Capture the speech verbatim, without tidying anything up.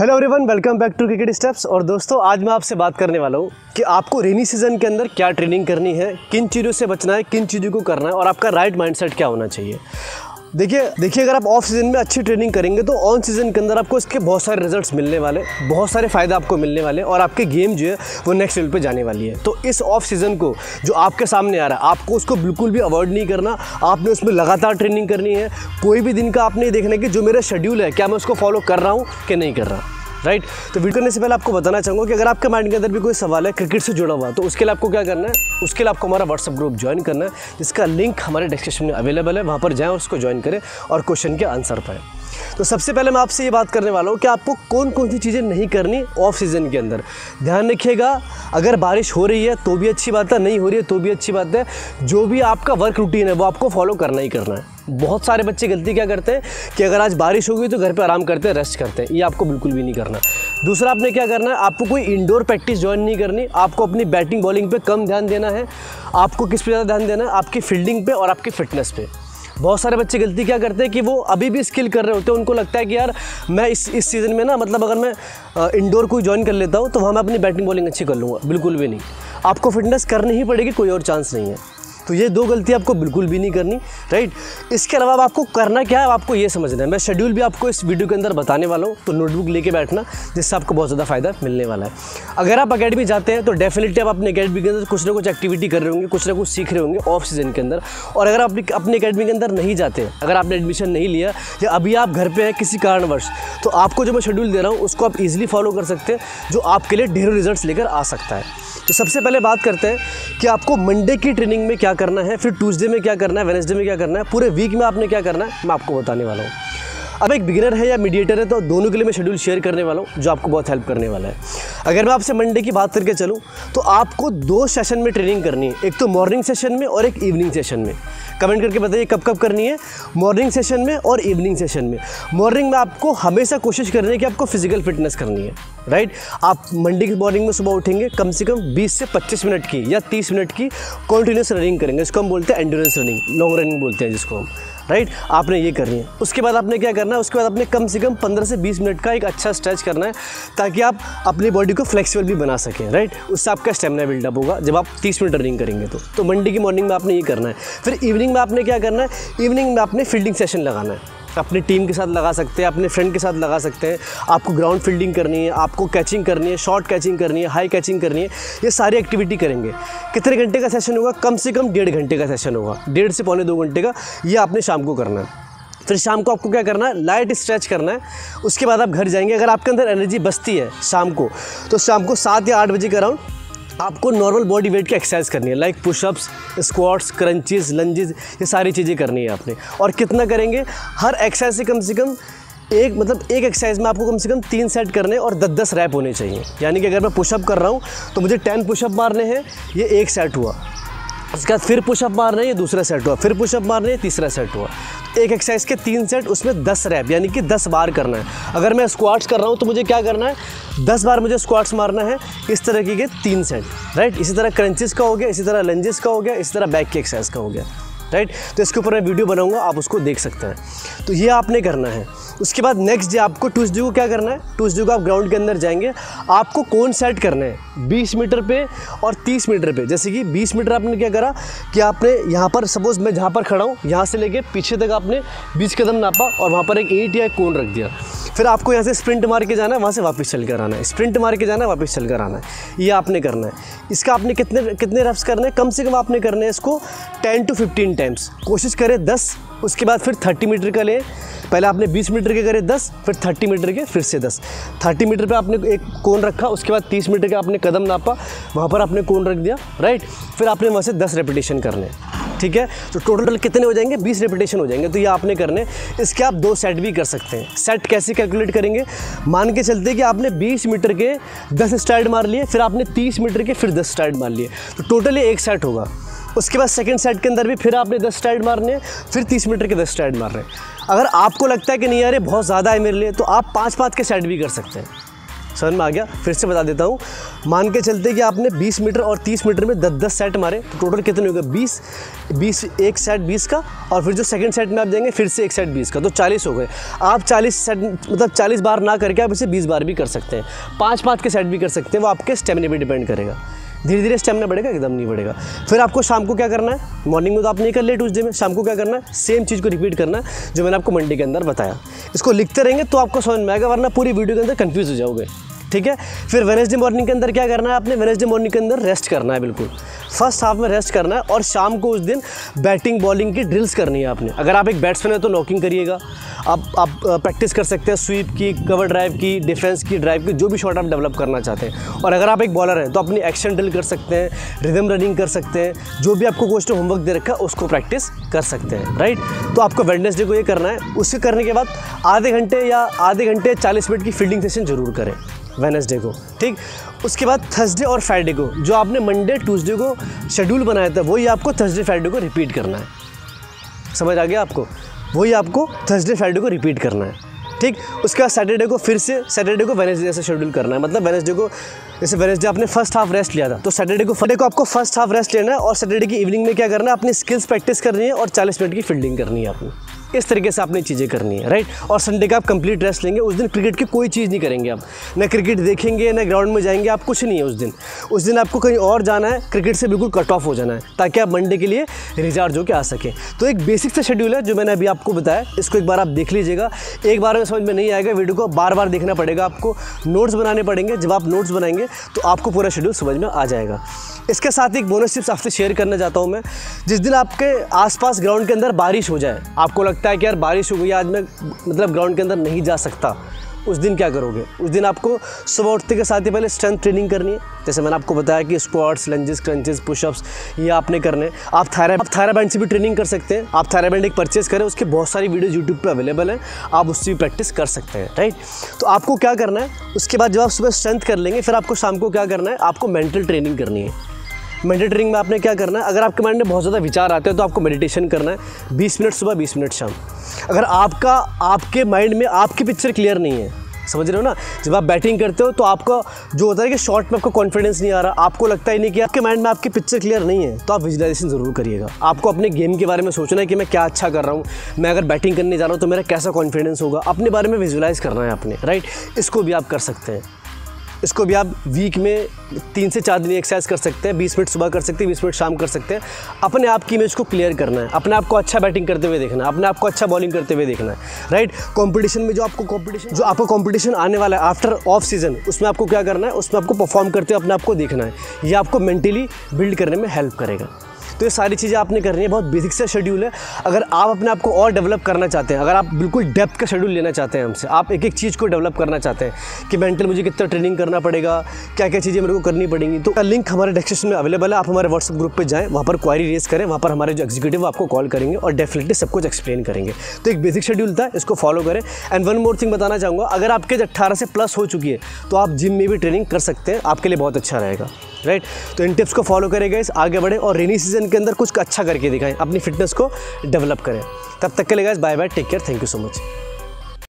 Hello everyone, welcome back to cricket steps. और दोस्तों, आज मैं आपसे बात करने वाला हूँ कि आपको रेनी सीजन के अंदर क्या ट्रेनिंग करनी है, किन चीज़ों से बचना है, किन चीज़ों को करना है और आपका राइट माइंडसेट क्या होना चाहिए। देखिए देखिए अगर आप ऑफ सीज़न में अच्छी ट्रेनिंग करेंगे तो ऑन सीज़न के अंदर आपको इसके बहुत सारे रिजल्ट्स मिलने वाले, बहुत सारे फ़ायदे आपको मिलने वाले और आपके गेम जो है वो नेक्स्ट लेवल पे जाने वाली है। तो इस ऑफ सीज़न को जो आपके सामने आ रहा है, आपको उसको बिल्कुल भी अवॉइड नहीं करना। आपने उसमें लगातार ट्रेनिंग करनी है। कोई भी दिन का आप नहीं देखना कि जो मेरा शेड्यूल है क्या मैं उसको फॉलो कर रहा हूँ कि नहीं कर रहा, राइट। तो वीडियो करने से पहले आपको बताना चाहूँगा कि अगर आपके माइंड के अंदर भी कोई सवाल है क्रिकेट से जुड़ा हुआ, तो उसके लिए आपको क्या करना है, उसके लिए आपको हमारा व्हाट्सअप ग्रुप ज्वाइन करना है, जिसका लिंक हमारे डिस्क्रिप्शन में अवेलेबल है। वहाँ पर जाएँ और उसको ज्वाइन करें और क्वेश्चन के आंसर पाएँ। तो सबसे पहले मैं आपसे ये बात करने वाला हूँ कि आपको कौन कौन सी चीज़ें नहीं करनी ऑफ सीज़न के अंदर। ध्यान रखिएगा, अगर बारिश हो रही है तो भी अच्छी बात है, नहीं हो रही है तो भी अच्छी बात है। जो भी आपका वर्क रूटीन है वो आपको फॉलो करना ही करना है। बहुत सारे बच्चे गलती क्या करते हैं कि अगर आज बारिश होगी तो घर पे आराम करते हैं, रेस्ट करते हैं। ये आपको बिल्कुल भी नहीं करना। दूसरा, आपने क्या करना है, आपको कोई इंडोर प्रैक्टिस ज्वाइन नहीं करनी। आपको अपनी बैटिंग बॉलिंग पे कम ध्यान देना है। आपको किस पे ज़्यादा ध्यान देना है, आपकी फील्डिंग पे और आपकी फिटनेस पे। बहुत सारे बच्चे गलती क्या करते हैं कि वो अभी भी स्किल कर रहे होते हैं, उनको लगता है कि यार मैं इस इस सीज़न में ना, मतलब अगर मैं इंडोर कोई ज्वाइन कर लेता हूँ तो वहाँ मैं अपनी बैटिंग बॉलिंग अच्छी कर लूँगा। बिल्कुल भी नहीं, आपको फिटनेस करनी ही पड़ेगी, कोई और चांस नहीं है। तो ये दो गलती आपको बिल्कुल भी नहीं करनी, राइट। इसके अलावा आपको करना क्या है, आपको ये समझना है। मैं शेड्यूल भी आपको इस वीडियो के अंदर बताने वाला हूँ, तो नोटबुक लेके बैठना, जिससे आपको बहुत ज़्यादा फायदा मिलने वाला है। अगर आप अकेडमी जाते हैं तो डेफिनेटली आप अपने अकेडमी के अंदर कुछ ना कुछ एक्टिविटी कर रहे होंगे, कुछ ना कुछ सीख रहे होंगे ऑफ सीज़न के अंदर। और अगर आप अपने अकेडमी के अंदर नहीं जाते, अगर आपने एडमिशन नहीं लिया या अभी आप घर पर हैं किसी कारणवश, तो आपको जो मैं शेड्यूल दे रहा हूँ उसको आप ईजिली फॉलो कर सकते हैं, जो आपके लिए ढेरों रिजल्ट लेकर आ सकता है। तो सबसे पहले बात करते हैं कि आपको मंडे की ट्रेनिंग में क्या करना है, फिर ट्यूसडे में क्या करना है, वेडनेसडे में क्या करना है, पूरे वीक में आपने क्या करना है, मैं आपको बताने वाला हूँ। अब एक बिगिनर है या मीडिएटर है, तो दोनों के लिए मैं शेड्यूल शेयर करने वाला हूँ, जो आपको बहुत हेल्प करने वाला है। अगर मैं आपसे मंडे की बात करके चलूँ तो आपको दो सेशन में ट्रेनिंग करनी है, एक तो मॉर्निंग सेशन में और एक इवनिंग सेशन में। कमेंट करके बताइए कब कब करनी है, मॉर्निंग सेशन में और इवनिंग सेशन में। मॉर्निंग में आपको हमेशा कोशिश करनी है कि आपको फिजिकल फिटनेस करनी है, राइट। आप मंडे की मॉर्निंग में सुबह उठेंगे, कम से कम बीस से पच्चीस मिनट की या तीस मिनट की कॉन्टीन्यूस रनिंग करेंगे, इसको हम बोलते हैं एंड्योरेंस रनिंग, लॉन्ग रनिंग बोलते हैं जिसको हम, राइट। आपने ये करनी है। उसके बाद आपने क्या करना है, उसके बाद आपने कम से कम पंद्रह से बीस मिनट का एक अच्छा स्ट्रेच करना है, ताकि आप अपनी बॉडी को फ्लेक्सिबल भी बना सकें, राइट। उससे आपका स्टेमिना बिल्डअप होगा जब आप तीस मिनट रनिंग करेंगे तो। तो मंडे की मॉर्निंग में आपने ये करना है। फिर इवनिंग में आपने क्या करना है, इवनिंग में आपने फील्डिंग सेशन लगाना है। अपनी टीम के साथ लगा सकते हैं, अपने फ्रेंड के साथ लगा सकते हैं। आपको ग्राउंड फील्डिंग करनी है, आपको कैचिंग करनी है, शॉर्ट कैचिंग करनी है, हाई कैचिंग करनी है। ये सारी एक्टिविटी करेंगे। कितने घंटे का सेशन होगा, कम से कम डेढ़ घंटे का सेशन होगा, डेढ़ से पौने दो घंटे का। ये आपने शाम को करना है। फिर शाम को आपको क्या करना है, लाइट स्ट्रेच करना है। उसके बाद आप घर जाएंगे। अगर आपके अंदर एनर्जी बचती है शाम को, तो शाम को सात या आठ बजे के अराउंड आपको नॉर्मल बॉडी वेट की एक्सरसाइज करनी है, like pushups, squats, crunches, lunges, ये सारी चीज़ें करनी है आपने। और कितना करेंगे, हर एक्सरसाइज से कम से कम एक, मतलब एक एक्सरसाइज में आपको कम से कम तीन सेट करने और दस दस रैप होने चाहिए। यानी कि अगर मैं पुशअप कर रहा हूँ तो मुझे टेन पुशअप मारने हैं, ये एक सेट हुआ। उसके बाद फिर पुशअप मारने, ये दूसरा सेट हुआ। फिर पुशअप मारने, ये तीसरा सेट हुआ। एक एक्सरसाइज के तीन सेट, उसमें दस रैप यानी कि दस बार करना है। अगर मैं स्क्वाट्स कर रहा हूँ तो मुझे क्या करना है, दस बार मुझे स्क्वाट्स मारना है, इस तरह की के तीन सेट, राइट। इसी तरह क्रंचेस का हो गया, इसी तरह लंजेस का हो गया, इसी तरह बैक की एक्सरसाइज का हो गया, राइट। तो इसके ऊपर मैं वीडियो बनाऊँगा, आप उसको देख सकते हैं। तो ये आपने करना है। उसके बाद नेक्स्ट डे आपको ट्यूसडे को क्या करना है, ट्यूसडे को आप ग्राउंड के अंदर जाएंगे। आपको कौन सेट करना है, बीस मीटर पे और तीस मीटर पे। जैसे कि बीस मीटर आपने क्या करा कि आपने यहाँ पर, सपोज मैं जहाँ पर खड़ा हूँ, यहाँ से लेके पीछे तक आपने बीस कदम नापा और वहाँ पर एक ईंट या एक कोन रख दिया। फिर आपको यहाँ से स्प्रिंट मार के जाना है, वहाँ से वापस चल कर आना है, स्प्रिंट मार के जाना है, वापस चल कर आना है। ये आपने करना है। इसका आपने कितने कितने रफ्स करने हैं, कम से कम आपने करने हैं इसको टेन टू फिफ्टीन टाइम्स। कोशिश करें दस, उसके बाद फिर तीस मीटर का लें। पहले आपने बीस मीटर के करे दस, फिर तीस मीटर के, फिर से दस। तीस मीटर पे आपने एक कोन रखा, उसके बाद तीस मीटर के आपने कदम नापा, वहाँ पर आपने कोन रख दिया, राइट। फिर आपने वहाँ से दस रेपिटेशन करने, ठीक है। तो टोटल कितने हो जाएंगे, बीस रेपिटेशन हो जाएंगे। तो ये आपने करने। इसके आप दो सेट भी कर सकते हैं। सेट कैसे कैलकुलेट करेंगे, मान के चलते कि आपने बीस मीटर के दस स्टार्ट मार लिए, फिर आपने तीस मीटर के फिर दस स्टार्ट मार लिए, तो टोटल ये एक सेट होगा। उसके बाद सेकंड सेट के अंदर भी फिर आपने दस स्टार्ट मारने हैं, फिर तीस मीटर के दस स्टार्ट मारने हैं। अगर आपको लगता है कि नहीं यार ये बहुत ज़्यादा है मेरे लिए, तो आप पाँच पाँच के सेट भी कर सकते हैं। समझ में आ गया। फिर से बता देता हूँ, मान के चलते कि आपने बीस मीटर और तीस मीटर में दस दस सेट मारे तो टोटल कितने हो गए बीस बीस, एक सेट बीस का और फिर जो सेकंड सेट में आप जाएंगे फिर से एक सेट बीस का, तो चालीस हो गए। आप चालीस सेट मतलब चालीस बार ना करके आप इसे बीस बार भी कर सकते हैं, पाँच पाँच के सेट भी कर सकते हैं। वो आपके स्टेमिना पर डिपेंड करेगा, धीरे धीरे स्टेमिना बढ़ेगा, एकदम नहीं बढ़ेगा। फिर आपको शाम को क्या करना है, मॉर्निंग में तो आप नहीं कर ले ट्यूजडे में, शाम को क्या करना है सेम चीज़ को रिपीट करना है जो मैंने आपको मंडे के अंदर बताया। इसको लिखते रहेंगे तो आपको समझ में आएगा, वरना पूरी वीडियो के अंदर कंफ्यूज हो जाओगे, ठीक है। फिर वेडनेसडे मॉर्निंग के अंदर क्या करना है आपने, वेडनेसडे मॉर्निंग के अंदर रेस्ट करना है, बिल्कुल फर्स्ट हाफ में रेस्ट करना है। और शाम को उस दिन बैटिंग बॉलिंग की ड्रिल्स करनी है आपने। अगर आप एक बैट्समैन है तो नॉकिंग करिएगा, आप आप प्रैक्टिस कर सकते हैं स्वीप की, कवर ड्राइव की, डिफेंस की ड्राइव की, जो भी शॉट आप डेवलप करना चाहते हैं। और अगर आप एक बॉलर हैं तो अपनी एक्शन ड्रिल कर सकते हैं, रिदम रनिंग कर सकते हैं, जो भी आपको कोच ने होमवर्क दे रखा है उसको प्रैक्टिस कर सकते हैं, राइट। तो आपको वेडनेसडे को ये करना है। उसके करने के बाद आधे घंटे या आधे घंटे चालीस मिनट की फील्डिंग सेशन जरूर करें वेडनेसडे को, ठीक। उसके बाद थर्सडे और फ्राइडे को, जो आपने मंडे ट्यूसडे को शेड्यूल बनाया था वही आपको थर्सडे फ्राइडे को रिपीट करना है, समझ आ गया आपको, वही आपको थर्सडे फ्राइडे को रिपीट करना है, ठीक। उसके बाद सैटरडे को फिर से सैटरडे को वेडनेसडे जैसे शेड्यूल करना है, मतलब वेडनेसडे को जैसे वेडनेसडे आपने फर्स्ट हाफ रेस्ट लिया था तो सैटरडे को फ्राइडे को आपको फर्स्ट हाफ रेस्ट लेना है और सैटरडे की इवनिंग में क्या करना है अपनी स्किल्स प्रैक्टिस करनी है और चालीस मिनट की फील्डिंग करनी है आपने। इस तरीके से आपने चीज़ें करनी है, राइट। और संडे का आप कंप्लीट रेस्ट लेंगे, उस दिन क्रिकेट की कोई चीज़ नहीं करेंगे आप, ना क्रिकेट देखेंगे ना ग्राउंड में जाएंगे, आप कुछ नहीं है उस दिन। उस दिन आपको कहीं और जाना है, क्रिकेट से बिल्कुल कट ऑफ हो जाना है ताकि आप मंडे के लिए रिचार्ज होकर आ सकें। तो एक बेसिक सा शेड्यूल है जो मैंने अभी आपको बताया, इसको एक बार आप देख लीजिएगा। एक बार में समझ में नहीं आएगा वीडियो को बार बार देखना पड़ेगा, आपको नोट्स बनाने पड़ेंगे। जब आप नोट्स बनाएंगे तो आपको पूरा शेड्यूल समझ में आ जाएगा। इसके साथ एक बोनस टिप्स आपसे शेयर करना चाहता हूँ मैं, जिस दिन आपके आसपास ग्राउंड के अंदर बारिश हो जाए, आपको लगता है कि यार बारिश हो गई आज मैं मतलब ग्राउंड के अंदर नहीं जा सकता, उस दिन क्या करोगे। उस दिन आपको सुबह उठते के साथ ही पहले स्ट्रेंथ ट्रेनिंग करनी है, जैसे मैंने आपको बताया कि स्क्वाट्स, लंजेस, क्रंचेस, पुशअप्स ये आपने करने हैं। आप थायराइड आप थायरा बैंड से भी ट्रेनिंग कर सकते हैं, आप थायरा बैंड एक परचेज करें, उसके बहुत सारी वीडियोज़ यूट्यूब पर अवेलेबल हैं, आप उससे भी प्रैक्टिस कर सकते हैं, राइट। तो आपको क्या करना है, उसके बाद जब आप सुबह स्ट्रेंथ कर लेंगे फिर आपको शाम को क्या करना है, आपको मेंटल ट्रेनिंग करनी है। मेंटल ट्रेनिंग में आपने क्या करना है, अगर आपके माइंड में बहुत ज़्यादा विचार आते हैं तो आपको मेडिटेशन करना है, बीस मिनट सुबह बीस मिनट शाम। अगर आपका आपके माइंड में आपकी पिक्चर क्लियर नहीं है, समझ रहे हो ना, जब आप बैटिंग करते हो तो आपका जो होता है कि शॉट में आपका कॉन्फिडेंस नहीं आ रहा, आपको लगता ही नहीं कि आपके माइंड में आपकी पिक्चर क्लियर नहीं है, तो आप विजुलाइजेशन ज़रूर करिएगा। आपको अपने गेम के बारे में सोचना है कि मैं क्या अच्छा कर रहा हूँ, मैं अगर बैटिंग करने जा रहा हूँ तो मेरा कैसा कॉन्फिडेंस होगा, अपने बारे में विजुलाइज़ करना है आपने, राइट। इसको भी आप कर सकते हैं, इसको भी आप वीक में तीन से चार दिन एक्सरसाइज कर सकते हैं, बीस मिनट सुबह कर सकते हैं, बीस मिनट शाम कर सकते हैं। अपने आप की इमेज को क्लियर करना है, अपने आप को अच्छा बैटिंग करते हुए देखना है, अपने आप को अच्छा बॉलिंग करते हुए देखना है, राइट। कंपटीशन में जो आपको कंपटीशन जो आपको कंपटीशन आने वाला है आफ्टर ऑफ सीजन, उसमें आपको क्या करना है, उसमें आपको परफॉर्म करते हुए अपने आप को देखना है। ये आपको मेंटली बिल्ड करने में हेल्प करेगा। तो ये सारी चीज़ें आपने करनी है, बहुत बेसिक सा शेड्यूल है। अगर आप अपने आप को और डेवलप करना चाहते हैं, अगर आप बिल्कुल डेप्थ का शेड्यूल लेना चाहते हैं हमसे, आप एक एक चीज़ को डेवलप करना चाहते हैं कि मेंटल मुझे कितना ट्रेनिंग करना पड़ेगा, क्या क्या चीज़ें मेरे को करनी पड़ेंगी, तो लिंक हमारे डिस्क्रिप्शन में अवेलेबल है। आप हमारे व्हाट्सअप ग्रुप पर जाएँ, वहाँ पर क्वारी रेज करें, वहाँ पर हमारे जो एग्जीक्यूटिव आपको कॉल करेंगे और डेफिनेटली सब कुछ एक्सप्लेन करेंगे। तो एक बेसिक शेड्यूल था, इसको फॉलो करें। एंड वन मोर थिंग बताना चाहूँगा, अगर आपके एज अट्ठारह से प्लस हो चुकी है तो आप जिम में भी ट्रेनिंग कर सकते हैं, आपके लिए बहुत अच्छा रहेगा, राइट। तो इन टिप्स को फॉलो करें गाइस, आगे बढ़ें और रेनी सीजन के अंदर कुछ अच्छा करके दिखाएं, अपनी फिटनेस को डेवलप करें। तब तक के लिए guys bye bye, take care, thank you so much.